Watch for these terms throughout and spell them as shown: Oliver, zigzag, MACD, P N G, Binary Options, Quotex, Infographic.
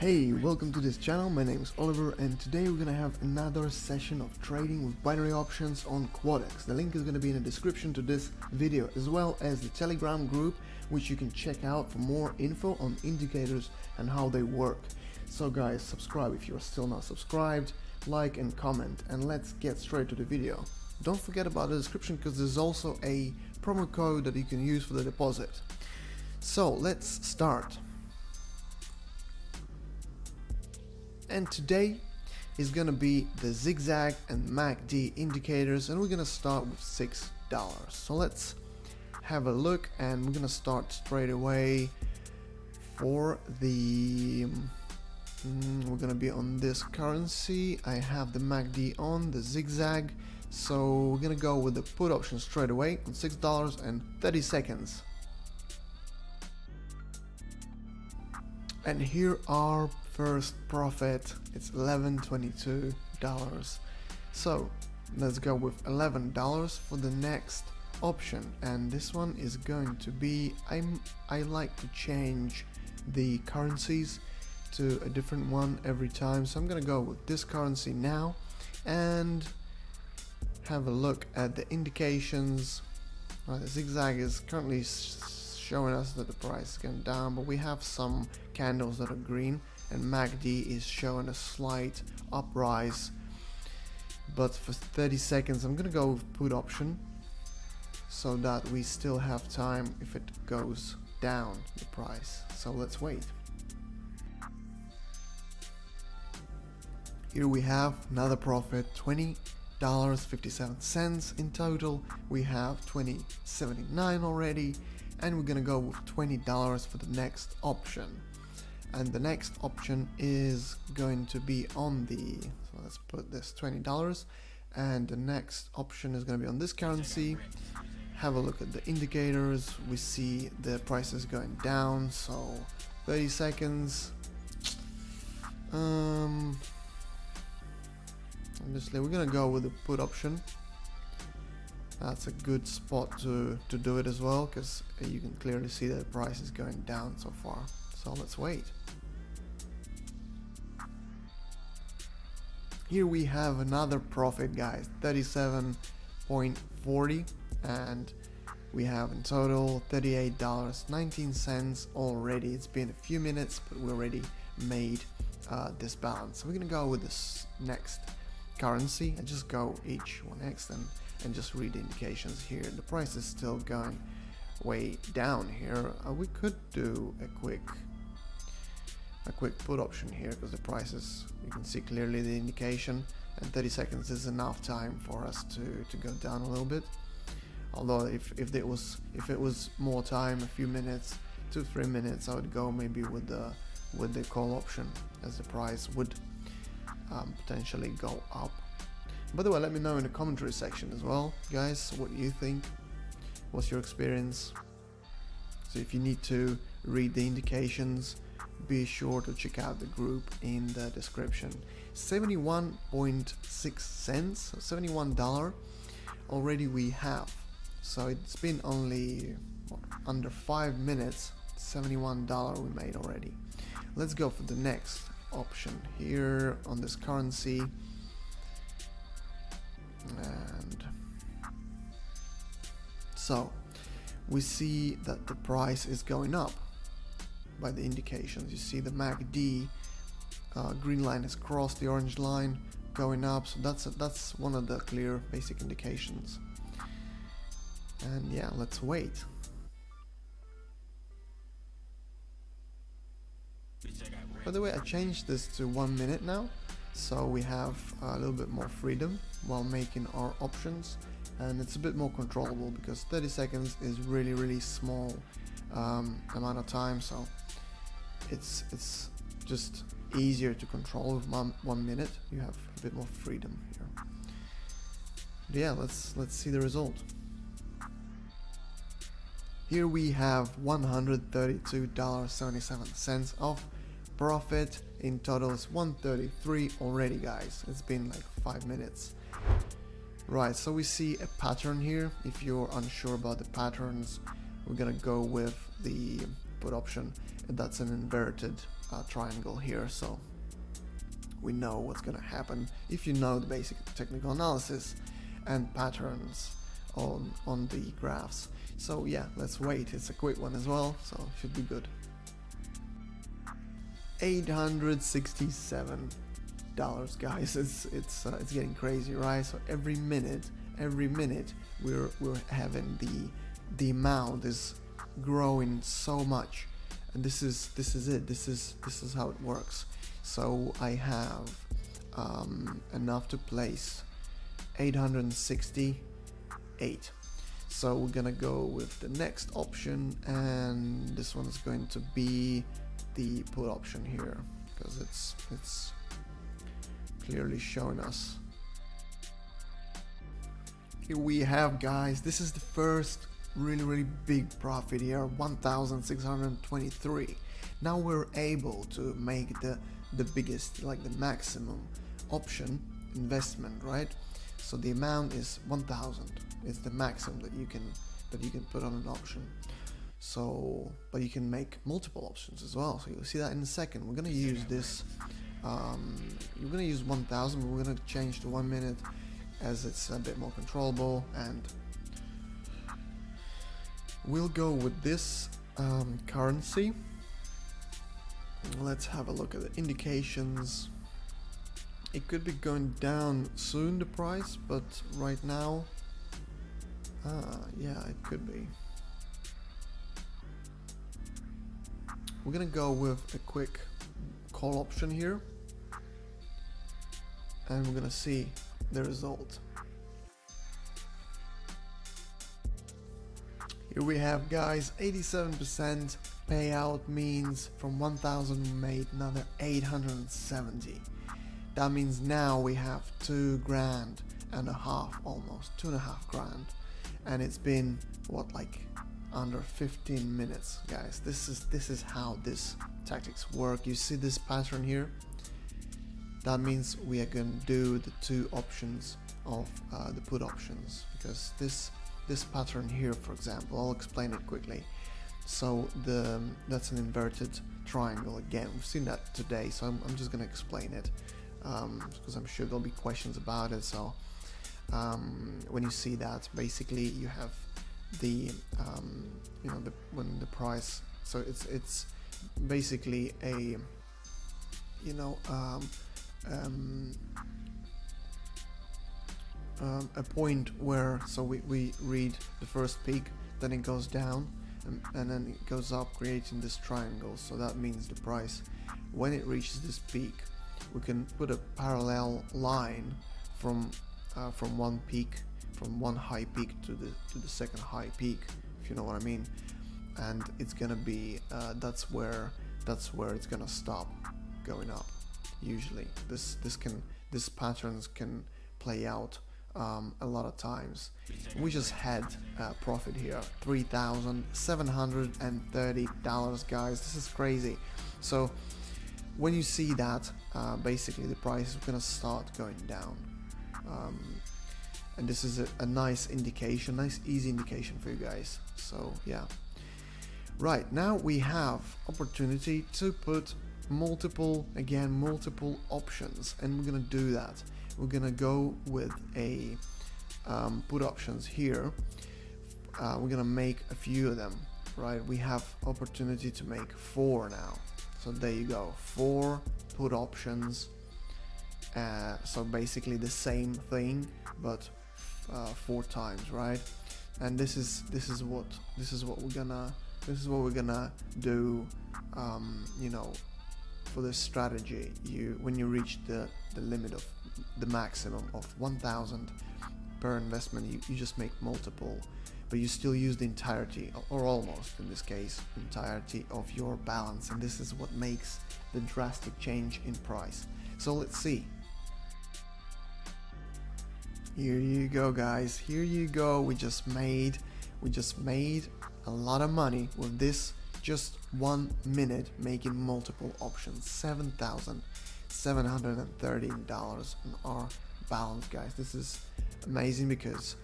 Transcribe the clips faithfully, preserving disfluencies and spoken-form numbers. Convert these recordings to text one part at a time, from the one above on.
Hey, welcome to this channel. My name is Oliver and today we're gonna have another session of trading with binary options on Quotex. The link is gonna be in the description to this video, as well as the Telegram group, which you can check out for more info on indicators and how they work. So guys, subscribe if you're still not subscribed, like and comment, and let's get straight to the video. Don't forget about the description because there's also a promo code that you can use for the deposit. So let's start. And today is gonna be the zigzag and M A C D indicators, and we're gonna start with six dollars. So let's have a look, and we're gonna start straight away for the mm, we're gonna be on this currency. I have the M A C D on the zigzag, so we're gonna go with the put option straight away on six dollars and thirty seconds. And here are first profit. It's eleven twenty-two. So let's go with eleven dollars for the next option, and this one is going to be I'm I like to change the currencies to a different one every time, so I'm gonna go with this currency now and have a look at the indications. Right, the zigzag is currently showing us that the price is going down, but we have some candles that are green, and M A C D is showing a slight uprise. But for thirty seconds I'm gonna go with put option so that we still have time if it goes down the price. So let's wait. Here we have another profit, twenty dollars and fifty-seven cents in total. We have twenty dollars and seventy-nine cents already, and we're gonna go with twenty dollars for the next option. And the next option is going to be on the, so let's put this twenty dollars, and the next option is gonna be on this currency. Have a look at the indicators. We see the prices going down, so thirty seconds. Um, obviously we're gonna go with the put option. That's a good spot to, to do it as well, because you can clearly see that the price is going down so far. So let's wait. Here we have another profit, guys, thirty-seven forty, and we have in total thirty-eight dollars and nineteen cents already. It's been a few minutes, but we already made uh, this balance. So we're gonna go with this next currency and just go each one next and and just read the indications here. The price is still going way down here. Uh, we could do a quick a quick put option here because the price is, you can see clearly the indication, and thirty seconds is enough time for us to to go down a little bit. Although if if it was if it was more time, a few minutes, two three minutes, I would go maybe with the with the call option, as the price would um, potentially go up. By the way, let me know in the commentary section as well, guys, what you think, what's your experience. So if you need to read the indications, be sure to check out the group in the description. seventy-one point six cents, seventy-one dollars already we have. So it's been only what, under five minutes, seventy-one dollars we made already. Let's go for the next option here on this currency. And so we see that the price is going up by the indications. You see the M A C D uh, green line has crossed the orange line, going up, so that's a, that's one of the clear basic indications. And yeah, let's wait. By the way, I changed this to one minute now, so we have a little bit more freedom while making our options, and it's a bit more controllable because thirty seconds is really really small um, amount of time, so it's it's just easier to control. With one, one minute you have a bit more freedom here. But yeah, let's let's see the result. Here we have one hundred thirty-two dollars and seventy-seven cents off profit. In total is one hundred thirty-three already, guys. It's been like five minutes. Right, so we see a pattern here. If you're unsure about the patterns, we're gonna go with the put option, and that's an inverted uh, triangle here, so we know what's going to happen if you know the basic technical analysis and patterns on on the graphs. So yeah, let's wait. It's a quick one as well, so should be good. eight hundred sixty-seven dollars, guys. It's it's uh, it's getting crazy, right? So every minute, every minute we're we're having the the amount is growing so much, and this is this is it. This is this is how it works. So I have um, enough to place eight hundred sixty-eight. So we're gonna go with the next option, and this one is going to be the put option here, because it's it's clearly showing us. Here we have, guys, this is the first really really big profit here, one thousand six hundred twenty-three. Now we're able to make the the biggest, like the maximum option investment, right? So the amount is one thousand. It's the maximum that you can that you can put on an option. So, but you can make multiple options as well. So you'll see that in a second. We're gonna use this. Um, you're gonna use one thousand. But we're gonna change to one minute as it's a bit more controllable, and we'll go with this um, currency. Let's have a look at the indications. It could be going down soon, the price, but right now, ah, yeah, it could be. We're gonna go with a quick call option here, and we're gonna see the result. Here we have, guys, eighty-seven percent payout means from one thousand made another eight hundred seventy. That means now we have two grand and a half, almost two and a half grand, and it's been what, like under fifteen minutes, guys. This is this is how this tactics work. You see this pattern here. That means we are going to do the two options of uh, the put options, because this this pattern here, for example, I'll explain it quickly. So the that's an inverted triangle again. We've seen that today, so I'm, I'm just going to explain it. Um, because I'm sure there'll be questions about it. So um, when you see that, basically you have the um, you know the, when the price, so it's it's basically a you know um, um, um, a point where, so we, we read the first peak, then it goes down, and, and then it goes up, creating this triangle. So that means the price, when it reaches this peak, we can put a parallel line from uh, from one peak, from one high peak to the to the second high peak, if you know what I mean. And it's gonna be uh, that's where that's where it's gonna stop going up. Usually, this this can this patterns can play out um, a lot of times. We just had a profit here, three thousand seven hundred and thirty dollars, guys. This is crazy. So when you see that, uh, basically the price is going to start going down, um, and this is a, a nice indication, nice easy indication for you guys. So yeah, right now we have opportunity to put multiple, again, multiple options, and we're going to do that. We're going to go with a um, put options here. Uh, we're going to make a few of them, right? We have opportunity to make four now. So there you go, four put options. Uh, so basically the same thing, but uh, four times, right? And this is this is what this is what we're gonna this is what we're gonna do. Um, you know, for this strategy, you when you reach the the limit of the maximum of one thousand per investment, you, you just make multiple. But you still use the entirety, or almost in this case, entirety of your balance, and this is what makes the drastic change in price. So let's see. Here you go, guys. Here you go. We just made, we just made a lot of money with this just one minute making multiple options. Seven thousand seven hundred and thirteen dollars on our balance, guys. This is amazing because.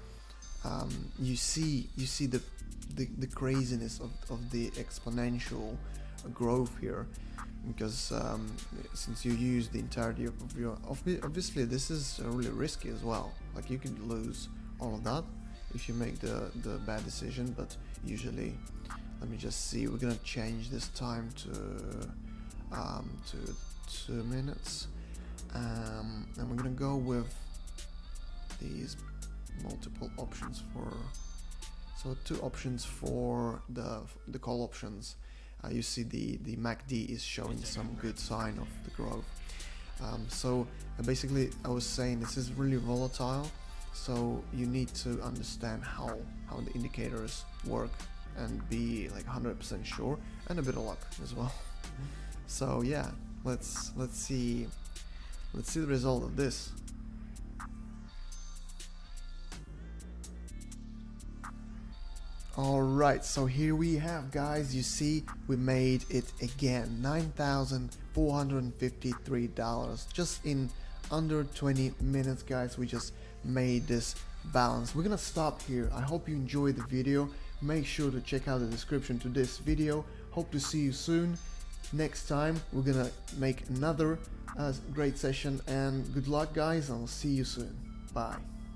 Um, you see, you see the the, the craziness of, of the exponential growth here. because um, since you use the entirety of your, obviously this is really risky as well, like you can lose all of that if you make the, the bad decision. But usually, let me just see, we're gonna change this time to um, to two minutes, um, and we're gonna go with these multiple options for, so two options for the, the call options. Uh, you see the, the M A C D is showing some good sign of the growth. Um, so basically I was saying this is really volatile, so you need to understand how, how the indicators work and be like one hundred percent sure, and a bit of luck as well. So yeah, let's let's see let's see the result of this. Alright, so here we have, guys, you see we made it again, nine thousand four hundred fifty-three dollars, just in under twenty minutes, guys. We just made this balance. We're gonna stop here. I hope you enjoyed the video. Make sure to check out the description to this video. Hope to see you soon. Next time we're gonna make another uh, great session, and good luck, guys, and I'll see you soon. Bye.